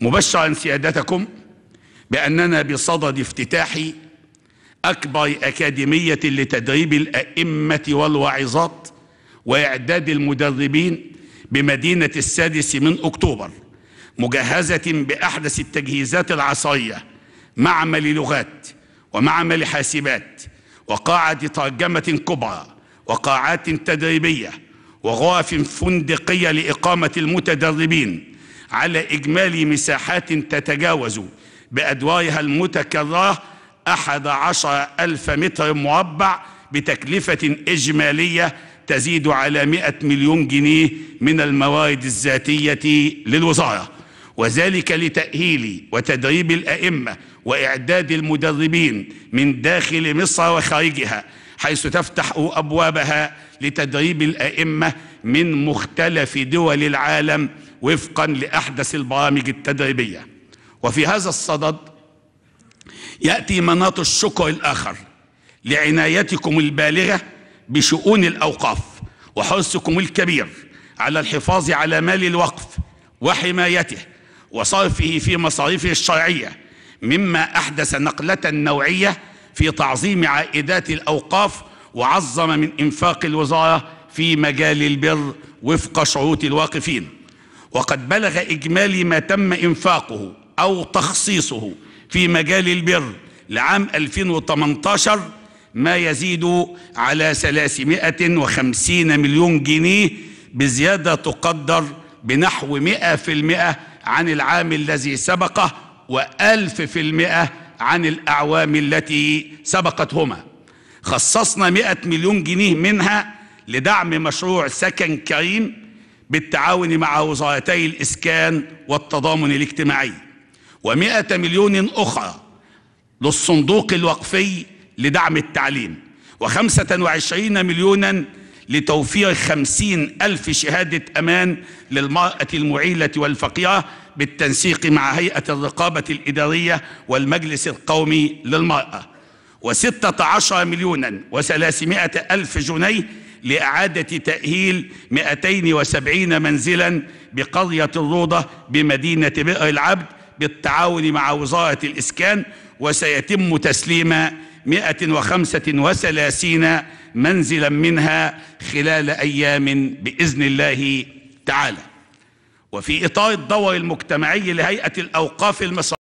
مبشرا سيادتكم بأننا بصدد افتتاح أكبر أكاديمية لتدريب الأئمة والواعظات وإعداد المدربين بمدينة 6 أكتوبر، مجهزة بأحدث التجهيزات العصرية، معمل لغات ومعمل حاسبات وقاعة ترجمة كبرى وقاعات تدريبية وغرف فندقية لإقامة المتدربين، على إجمالي مساحات تتجاوز بأدوارها المتكررة 11,000 متر مربع بتكلفة إجمالية تزيد على 100 مليون جنيه من الموارد الذاتية للوزارة، وذلك لتأهيل وتدريب الأئمة وإعداد المدربين من داخل مصر وخارجها، حيث تفتح أبوابها لتدريب الأئمة من مختلف دول العالم وفقا لأحدث البرامج التدريبية. وفي هذا الصدد يأتي مناط الشكر الآخر لعنايتكم البالغة بشؤون الأوقاف وحرصكم الكبير على الحفاظ على مال الوقف وحمايته وصرفه في مصاريفه الشرعية، مما أحدث نقلة نوعية في تعظيم عائدات الأوقاف وعظم من إنفاق الوزارة في مجال البر وفق شروط الواقفين. وقد بلغ إجمالي ما تم إنفاقه أو تخصيصه في مجال البر لعام 2018 ما يزيد على 350 مليون جنيه بزيادة تقدر بنحو 100% عن العام الذي سبقه و1000% عن الأعوام التي سبقتهما. خصصنا 100 مليون جنيه منها لدعم مشروع سكن كريم بالتعاون مع وزارتي الإسكان والتضامن الاجتماعي، و100 مليون أخرى للصندوق الوقفي لدعم التعليم، و25 مليونا لتوفير 50,000 شهادة أمان للمرأة المعيلة والفقيرة بالتنسيق مع هيئة الرقابة الإدارية والمجلس القومي للمرأة، و16,300,000 جنيه لإعادة تأهيل 270 منزلا بقرية الروضة بمدينة بئر العبد بالتعاون مع وزارة الإسكان، وسيتم تسليم 135 منزلا منها خلال أيام بإذن الله تعالى. وفي إطار الدور المجتمعي لهيئة الأوقاف المصرية